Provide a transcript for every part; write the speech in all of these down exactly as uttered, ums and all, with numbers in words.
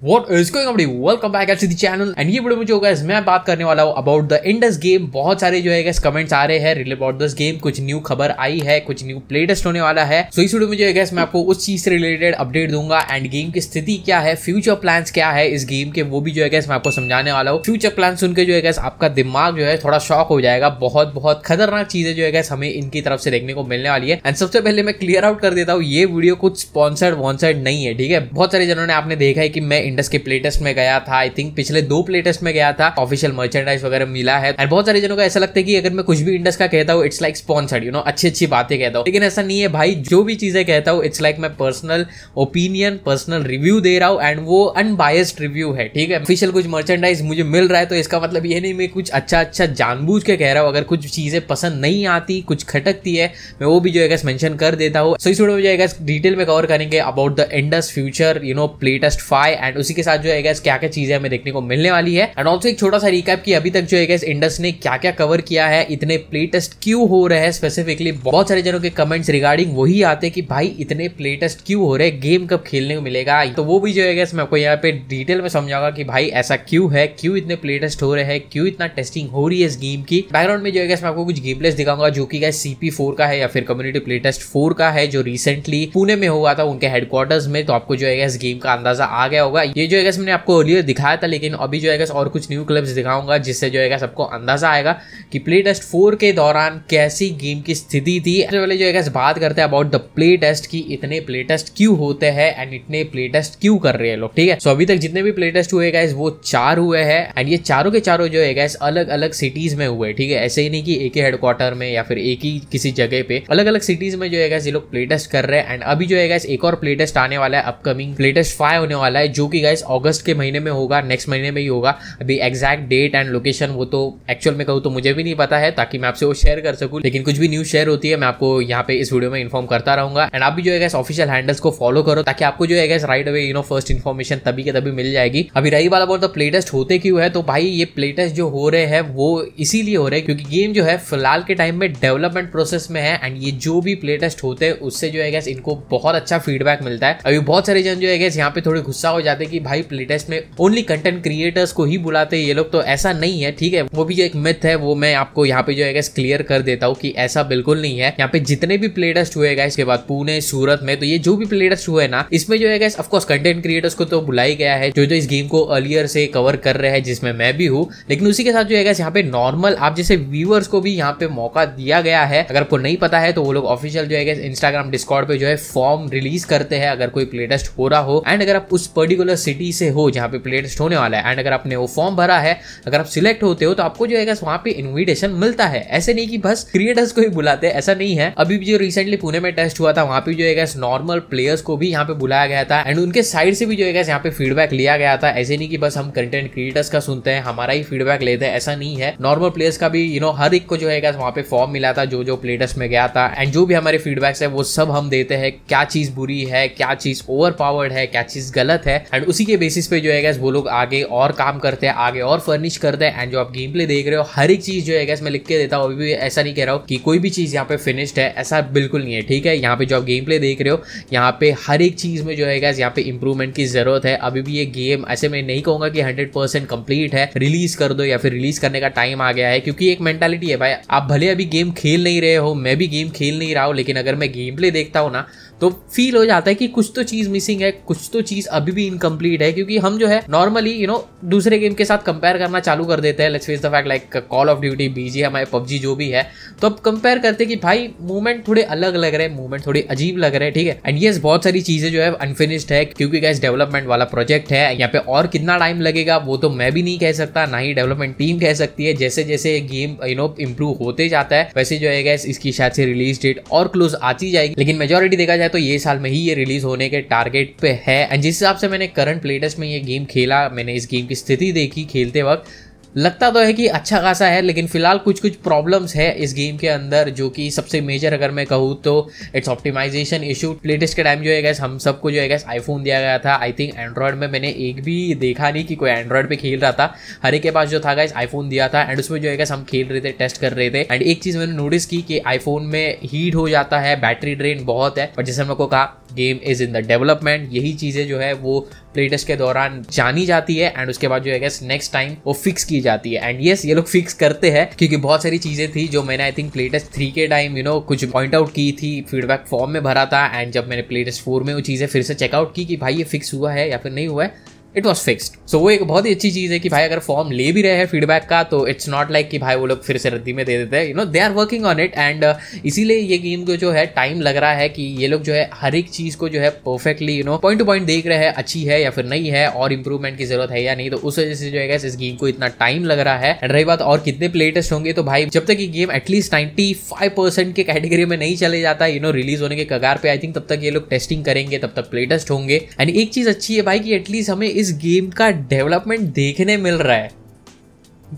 What is going on everybody? Welcome back to the channel. And ये video मुझे होगा मैं बात करने वाला हूँ अबाउट द इंडस गेम। बहुत सारे जो है गैस कमेंट्स आ रहे हैं रिलेटेड अबाउट दिस गेम। कुछ न्यू खबर आई है, कुछ न्यू प्ले टेस्ट होने वाला है। सो so, इस वीडियो में जो है गैस मैं आपको उस चीज से रिलेटेड अपडेट दूंगा एंड गेम की स्थिति क्या है, फ्यूचर प्लान क्या है इस गेम के, वो भी जो है गैस मैं आपको समझाने वाला हूँ। फ्यूचर प्लान सुनकर जो है गैस आपका दिमाग जो है थोड़ा शॉक हो जाएगा। बहुत बहुत खतरनाक चीजें जो है गैस हमें इनकी तरफ से देखने को मिलने वाली है। एंड सबसे पहले मैं क्लियर आउट कर देता हूँ, ये वीडियो कुछ स्पॉन्सर्ड वॉन्सर्ड नहीं है, ठीक है। बहुत सारे जनों ने आपने देखा है कि मैं इंडस के प्ले टेस्ट में गया था, आई थिंक पिछले दो प्ले टेस्ट में गया था, ऑफिशियल मर्चेंडाइज वगैरह मिला है। और बहुत सारे जनों को ऐसा लगता है कि अगर मैं कुछ भी इंडस का कहता हूँ it's like sponsored, you know, अच्छी अच्छी बातें कहता हूँ, लेकिन ऐसा नहीं है भाई। जो भी चीजें कहता हूँ इट्स लाइक मैं पर्सनल ओपिनियन, पर्सनल रिव्यू दे रहा हूँ एंड वो अनबायस्ड रिव्यू है, ठीक है। ऑफिशियल कुछ मर्चेंडाइज मुझे मिल रहा है तो इसका मतलब ये नहीं मैं कुछ अच्छा अच्छा जानबूझ के कह रहा हूँ। अगर कुछ चीजें पसंद नहीं आती, कुछ खटकती है, मैं वो भी जो है मेंशन कर देता हूँ। सो इस वीडियो में जो है डिटेल में कवर करेंगे about the Indus future, you know, play test five and उसी के साथ जो है गैस क्या क्या चीजें हमें देखने को मिलने वाली है। एंड ऑल्सो एक छोटा सा रिकैप कि अभी तक जो है गैस इंडस ने क्या क्या कवर किया है, इतने प्ले टेस्ट क्यों हो रहे हैं। स्पेसिफिकली बहुत सारे जनों के कमेंट्स रिगार्डिंग वही आते कि भाई इतने प्ले टेस्ट क्यों हो रहे, गेम कब खेलने को मिलेगा। तो वो भी जो है गैस मैं आपको यहाँ पे डिटेल में समझाऊंगा कि भाई ऐसा क्यों है, क्यों इतने प्ले टेस्ट हो रहे हैं, क्यों इतना टेस्टिंग हो रही है इस गेम की। बैकग्राउंड में जो है गैस मैं आपको कुछ गेम प्लेस दिखाऊंगा जो कि गैस सीपी फोर का है या फिर कम्युनिटी प्ले टेस्ट फोर का है जो रिसेंटली पुणे में हुआ था उनके हेडक्वार्टर्स में। तो आपको जो है गैस गेम का अंदाजा आ गया होगा। ये जो है गैस मैंने आपको अर्लियर दिखाया था, लेकिन अभी जो है गैस और कुछ न्यू क्लिप्स दिखाऊंगा जिससे जो है गैस आपको अंदाजा आएगा कि प्ले टेस्ट फोर के दौरान कैसी गेम की स्थिति थी। सबसे पहले जो है गैस बात करते हैं अबाउट द प्ले टेस्ट की इतने प्ले टेस्ट क्यों होते हैं एंड इतने प्ले टेस्ट क्यों कर रहे हैं लोग, ठीक है। सो अभी तक जितने भी प्ले टेस्ट हुए गैस वो चार हुए हैं एंड ये चारों के चारों जो है गैस अलग अलग सिटीज में हुए, ठीक है। ऐसे ही नहीं कि एक ही हेडक्वार्टर में या फिर एक ही किसी जगह पे, अलग अलग सिटीज में जो है गैस ये लोग प्ले टेस्ट कर रहे हैं। एंड अभी जो है गैस एक और प्ले टेस्ट आने वाला है, अपकमिंग प्ले टेस्ट फाइव होने वाला है जो कि गाइस अगस्त के महीने में होगा, नेक्स्ट महीने में ही होगा। अभी एग्जैक्ट डेट एंड लोकेशन वो तो एक्चुअल में कहूँ तो मुझे भी नहीं पता है, ताकि मैं आपसे वो शेयर कर सकूं, लेकिन कुछ भी न्यूज शेयर होती है मैं आपको यहाँ पे इस वीडियो में इन्फॉर्म करता रहूंगा। एंड आप भी जो है गाइस ऑफिशियल हैंडल्स को फॉलो करो ताकि आपको जो है guys right away, you know, first information तभी के तभी मिल जाएगी। अभी रही बात अबाउट द प्ले टेस्ट होते क्यों है, तो भाई ये प्ले टेस्ट जो हो रहे हैं वो इसीलिए हो रहे हैं क्योंकि गेम जो है फिलहाल के टाइम में डेवलपमेंट प्रोसेस में है। एंड ये जो भी प्ले टेस्ट होते हैं उससे जो है गाइस इनको बहुत अच्छा फीडबैक मिलता है। अभी बहुत सारे जन जो है गाइस यहाँ पे थोड़े गुस्सा हो जाते कि भाई प्ले टेस्ट में ओनली कंटेंट क्रिएटर्स को ही बुलाते ये लोग, तो ऐसा नहीं है, ठीक है। वो भी एक मिथ है, वो मैं आपको यहाँ पे जो है गाइस क्लियर कर देता हूँ कि ऐसा बिल्कुल नहीं है। यहाँ पे जितने भी प्ले टेस्ट हुए गाइस इसके बाद पुणे, सूरत में, तो ये जो भी प्ले टेस्ट हुए ना इसमें जो है guys of course content creators को तो बुलाया गया है जो जो इस गेम को अर्लियर से कवर कर रहे हैं, जिसमें मैं भी हूँ। लेकिन उसी के साथ जो है गाइस यहाँ पे नॉर्मल आप जैसे व्यूअर्स को भी यहाँ पे मौका दिया गया है। अगर आपको नहीं पता है तो वो लोग ऑफिशियल जो है गाइस इंस्टाग्राम, डिस्कॉर्ड पे जो है फॉर्म रिलीज करते हैं अगर कोई प्ले टेस्ट हो रहा हो एंड अगर आप उस पर्टिकुलर सिटी से हो जहाँ पे प्ले टेस्ट होने वाला है एंड अगर आपने वो फॉर्म भरा है, अगर आप सिलेक्ट होते हो तो आपको जो है गाइस वहाँ पे इन्विटेशन मिलता है। ऐसे नहीं कि बस क्रिएटर्स को ही बुलाते हैं, ऐसा नहीं है। अभी जो रिसेंटली पुणे में टेस्ट हुआ था वहाँ पे जो है गाइस नॉर्मल प्लेयर्स को भी यहाँ पे बुलाया गया था एंड उनके साइड से भी जो है गाइस यहाँ पे फीडबैक लिया गया था। ऐसे नहीं कि बस हम कंटेंट क्रिएटर्स का सुनते हैं, हमारा ही फीडबैक लेते हैं, ऐसा नहीं है। नॉर्मल प्लेयर्स का भी, यू नो, हर एक को जो है गाइस वहाँ पे फॉर्म मिला था जो जो प्ले टेस्ट में गया था एंड जो भी हमारे फीडबैक्स है वो सब हम देते हैं, क्या चीज बुरी है, क्या चीज ओवर पावर्ड है, क्या चीज गलत है। एंड उसी के बेसिस पे जो है गाइस वो लोग आगे और काम करते हैं, आगे और फर्निश करते हैं। एंड जो आप गेम प्ले देख रहे हो हर एक चीज जो है गाइस मैं लिख के देता हूँ, अभी भी ऐसा नहीं कह रहा हूँ कि कोई भी चीज यहाँ पे फिनिश्ड है, ऐसा बिल्कुल नहीं है, ठीक है। यहाँ पे जो आप गेम प्ले देख रहे हो यहाँ पे हर एक चीज में जो है गाइस यहाँ पे इंप्रूवमेंट की जरूरत है। अभी भी ये गेम ऐसे मैं नहीं कहूँगा कि हंड्रेड परसेंट कंप्लीट है, रिलीज कर दो या फिर रिलीज करने का टाइम आ गया है, क्योंकि एक मेंटालिटी है भाई। आप भले अभी गेम खेल नहीं रहे हो, मैं भी गेम खेल नहीं रहा हूँ, लेकिन अगर मैं गेम प्ले देखता हूँ ना तो फील हो जाता है कि कुछ तो चीज मिसिंग है, कुछ तो चीज अभी भी इनकम्प्लीट है, क्योंकि हम जो है नॉर्मली, यू नो, दूसरे गेम के साथ कंपेयर करना चालू कर देते हैं। Let's face the fact, like Call of Duty, BGMI, PUBG जो भी है, तो अब कंपेयर करते हैं कि भाई मूवमेंट थोड़े अलग लग रहे हैं, मूवमेंट थोड़े अजीब लग रहे हैं, ठीक है। एंड यस, बहुत सारी चीजें जो है अनफिनिश्ड है क्योंकि गाइस डेवलपमेंट वाला प्रोजेक्ट है। यहाँ पे और कितना टाइम लगेगा वो तो मैं भी नहीं कह सकता, ना ही डेवलपमेंट टीम कह सकती है। जैसे जैसे गेम, यू नो, इंप्रूव होते जाता है वैसे जो है गाइस इसकी शायद से रिलीज डेट और क्लोज आती जाएगी, लेकिन मेजोरिटी देखा जाए तो ये साल में ही ये रिलीज होने के टारगेट पे है। एंड जिस हिसाब से मैंने करंट प्ले टेस्ट में ये गेम खेला, मैंने इस गेम की स्थिति देखी खेलते वक्त, लगता तो है कि अच्छा खासा है, लेकिन फिलहाल कुछ कुछ प्रॉब्लम्स है इस गेम के अंदर जो कि सबसे मेजर अगर मैं कहूँ तो it's optimisation issue. Play test के टाइम जो है गैस हम सबको जो है गैस आईफोन दिया गया था, आई थिंक एंड्रॉयड में मैंने एक भी देखा नहीं कि कोई एंड्रॉयड पे खेल रहा था, हर एक के पास जो था गैस आईफोन दिया था एंड उसमें जो है गैस हम खेल रहे थे, टेस्ट कर रहे थे। एंड एक चीज़ मैंने नोटिस की कि आईफोन में हीट हो जाता है, बैटरी ड्रेन बहुत है, और जैसे हम लोग को कहा game is in the development, यही चीजें जो है वो प्ले टेस्ट के दौरान जानी जाती है एंड उसके बाद जो है गैस नेक्स्ट टाइम वो फिक्स की जाती है। एंड यस, ये लोग फिक्स करते हैं क्योंकि बहुत सारी चीजें थी जो मैंने I think play test three के टाइम यू नो कुछ पॉइंट आउट की थी, फीडबैक फॉर्म में भरा था एंड जब मैंने प्ले टेस्ट फोर में वो चीजें फिर से चेकआउट की कि भाई ये फिक्स हुआ है या फिर नहीं हुआ है, इट वॉज फिक्स्ड। सो वो एक बहुत ही अच्छी चीज़ है कि भाई अगर फॉर्म ले भी रहे हैं फीडबैक का तो इट्स नॉट लाइक कि भाई वो लोग फिर से रद्दी में दे देते हैं, you know they are working on it. And इसीलिए ये गेम को जो है टाइम लग रहा है कि ये लोग जो है हर एक चीज़ को जो है perfectly you know point to point देख रहे हैं अच्छी है या फिर नहीं है और इंप्रूवमेंट की जरूरत है या नहीं, तो उस वजह से जो है इस गेम को इतना टाइम लग रहा है। एंड रही बात और कितने प्ले टेस्ट होंगे, तो भाई जब तक ये game at least ninety five percent के कैटेगरी में नहीं चले जाता यू नो रिलीज होने के कगार पर आई थिंक तब तक ये लोग टेस्टिंग करेंगे, तब तक प्ले टेस्ट होंगे। एंड एक चीज़ अच्छी है भाई कि एटलीस्ट हमें इस गेम का डेवलपमेंट देखने मिल रहा है।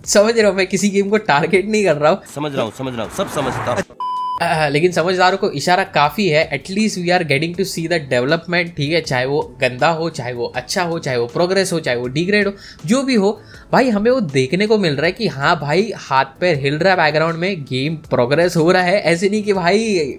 समझ रहा हूँ, मैं किसी गेम को टारगेट नहीं कर रहा हूँ, समझ रहा हूँ समझ रहा हूँ सब समझता हूँ आ, लेकिन समझदारों को इशारा काफ़ी है। At least we are getting to see the development, ठीक है, चाहे वो गंदा हो चाहे वो अच्छा हो, चाहे वो प्रोग्रेस हो चाहे वो डिग्रेड हो, जो भी हो भाई हमें वो देखने को मिल रहा है कि हाँ भाई हाथ पैर हिल रहा है बैकग्राउंड में, गेम प्रोग्रेस हो रहा है, ऐसे नहीं कि भाई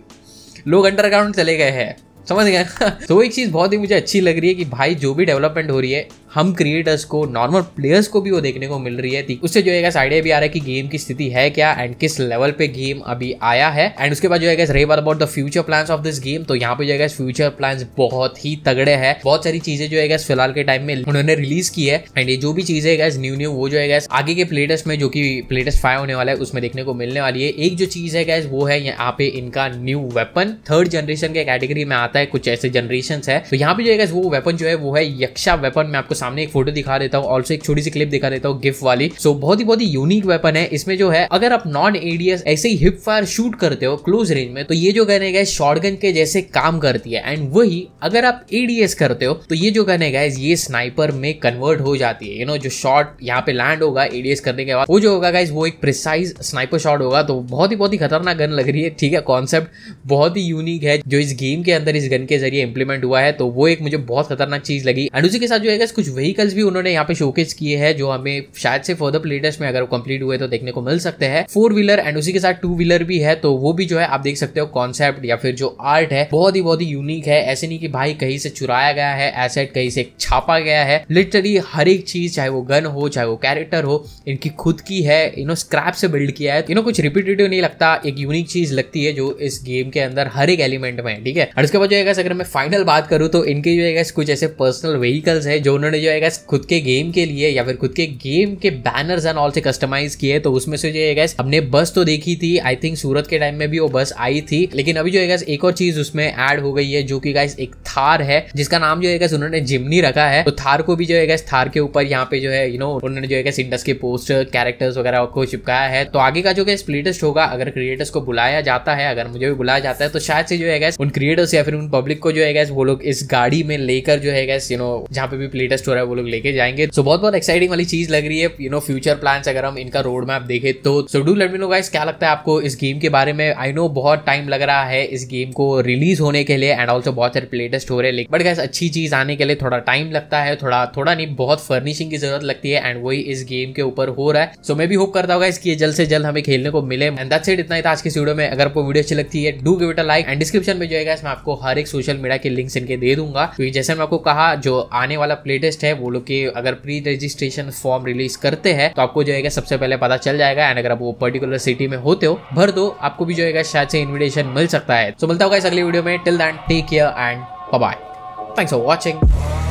लोग अंडरग्राउंड चले गए हैं, समझ गए। तो एक चीज़ बहुत ही मुझे अच्छी लग रही है कि भाई जो भी डेवलपमेंट हो रही है हम क्रिएटर्स को नॉर्मल प्लेयर्स को भी वो देखने को मिल रही है, उससे जो है गाइस आइडिया भी आ रहा है कि गेम की स्थिति है क्या एंड किस लेवल पे गेम अभी आया है। एंड उसके बाद जो है गाइस रही बात about the future plans of this game, तो यहाँ पे जो है गाइस फ्यूचर प्लान्स बहुत ही तगड़े हैं, बहुत सारी चीजें जो है गाइस फिलहाल के टाइम में उन्होंने रिलीज की है एंड ये जो भी चीजें गाइस न्यू न्यू वो जो है गाइस आगे के प्ले टेस्ट में जो कि प्ले टेस्ट फाइव होने वाला है उसमें देखने को मिलने वाली है। एक जो चीज है गाइस वो है यहाँ पे इनका न्यू वेपन, थर्ड जनरेशन के कैटेगरी में आता है, कुछ ऐसे जनरेशन है, तो यहाँ पे जो है गाइस वो वेपन जो है वो है यक्षा वेपन। मैं आपको सामने एक फोटो दिखा देता हूँ, ऑल्सो एक छोटी सी क्लिप दिखा देता हूँ गिफ वाली। सो बहुत ही बहुत ही यूनिक वेपन है। इसमें जो है अगर आप नॉन एडीएस ऐसे ही हिप फायर शूट करते हो क्लोज रेंज में तो ये जो गन है गाइस शॉटगन के जैसे काम करती है, एंड वही अगर आप एडीएस करते हो तो ये जो गन है गाइस ये स्नाइपर में कन्वर्ट हो जाती है। यू नो जो शॉट यहाँ पे लैंड होगा एडीएस करने के बाद वो जो होगा गाइस वो एक प्रिसाइज स्नाइपर शॉट होगा। तो बहुत ही बहुत ही खतरनाक गन लग रही है, ठीक है, कॉन्सेप्ट बहुत ही यूनिक है जो इस गेम के अंदर इस गन के जरिए इंप्लीमेंट हुआ है, तो वो एक मुझे बहुत खतरनाक चीज लगी। एंड उसी के साथ जो है कुछ व्हीकल्स भी उन्होंने यहाँ पे शोकेस किए हैं जो हमें शायद से फॉर द प्ले टेस्ट में अगर कंप्लीट हुए तो देखने को मिल सकते हैं। फोर व्हीलर एंड उसी के साथ टू व्हीलर भी है, तो वो भी जो है आप देख सकते हो कॉन्सेप्ट या फिर जो आर्ट है बहुत ही बहुत ही यूनिक है। ऐसे नहीं कि भाई कहीं से चुराया गया है एसेट, कहीं से छापा गया है, लिटरली हर एक चीज चाहे वो गन हो चाहे वो कैरेक्टर हो इनकी खुद की है, यू नो स्क्रैप से बिल्ड किया है, यू नो कुछ रिपीटेटिव नहीं लगता, एक यूनिक चीज लगती है जो इस गेम के अंदर हर एक एलिमेंट में, ठीक है। और उसके बाद जो है अगर मैं फाइनल बात करूँ तो इनके जो है कुछ ऐसे पर्सनल व्हीकल्स है जो उन्होंने जो है गाइस खुद के गेम के लिए या फिर खुद के गेम के बैनर्स एंड ऑल से कस्टमाइज किए। तो उसमें से जो है गाइस हमने बस तो देखी थी, आई थिंक सूरत के टाइम में भी वो बस आई थी, लेकिन अभी जो है गाइस एक और चीज उसमें ऐड हो गई है जो कि गाइस एक थार है जिसका नाम जो है गाइस उन्होंने जिमनी रखा है। तो थार को भी जो है गाइस थार के ऊपर यहाँ पे जो है यू नो उन्होंने जो है गाइस इंडस के पोस्टर कैरेक्टर्स वगैरह को चिपकाया है। तो आगे का जो गाइस प्ले टेस्ट होगा अगर क्रिएटर्स को बुलाया जाता है, अगर मुझे भी बुलाया जाता है, तो शायद से जो है गाइस उन क्रिएटर्स या फिर उन पब्लिक को जो है गाइस वो लोग इस गाड़ी में लेकर जो है गाइस यू नो जहाँ पे भी प्ले टेस्ट हो रहा है वो लोग लेके जाएंगे। सो so, बहुत बहुत एक्साइटिंग वाली चीज लग रही है, यू नो फ्यूचर प्लान्स अगर हम इनका रोड मैप देखें तो। So do let me know guys क्या लगता है आपको इस गेम के बारे में। आई नो बहुत टाइम लग रहा है इस गेम को रिलीज होने के लिए एंड ऑल्सो बहुत सारे प्ले टेस्ट हो रहे हैं, बट गाइस अच्छी चीज आने के लिए थोड़ा टाइम लगता है, थोड़ा थोड़ा नहीं बहुत फर्निशिंग की जरूरत लगती है एंड वही इस गेम के ऊपर हो रहा है। सो so, मैं भी होप करता हूँ इसकी जल्द से जल्द हमें खेलने को मिले। एंड दैट्स इट, इतना ही था आज की वीडियो में। अगर आपको वीडियो अच्छी लगती है do give it a like and description में जो है मैं आपको हर एक सोशल मीडिया के लिंक्स इनके दे दूंगा, क्योंकि जैसे मैं आपको कहा जो आने वाला प्ले टेस्ट है वो लोग के अगर प्री रजिस्ट्रेशन फॉर्म रिलीज करते हैं तो आपको जो है सबसे पहले पता चल जाएगा एंड अगर आप वो पर्टिकुलर सिटी में होते हो भर दो, आपको भी जो है शायद से इन्विटेशन मिल सकता है। तो मिलता होगा इस अगली वीडियो में, till then take care and bye bye, thanks for watching.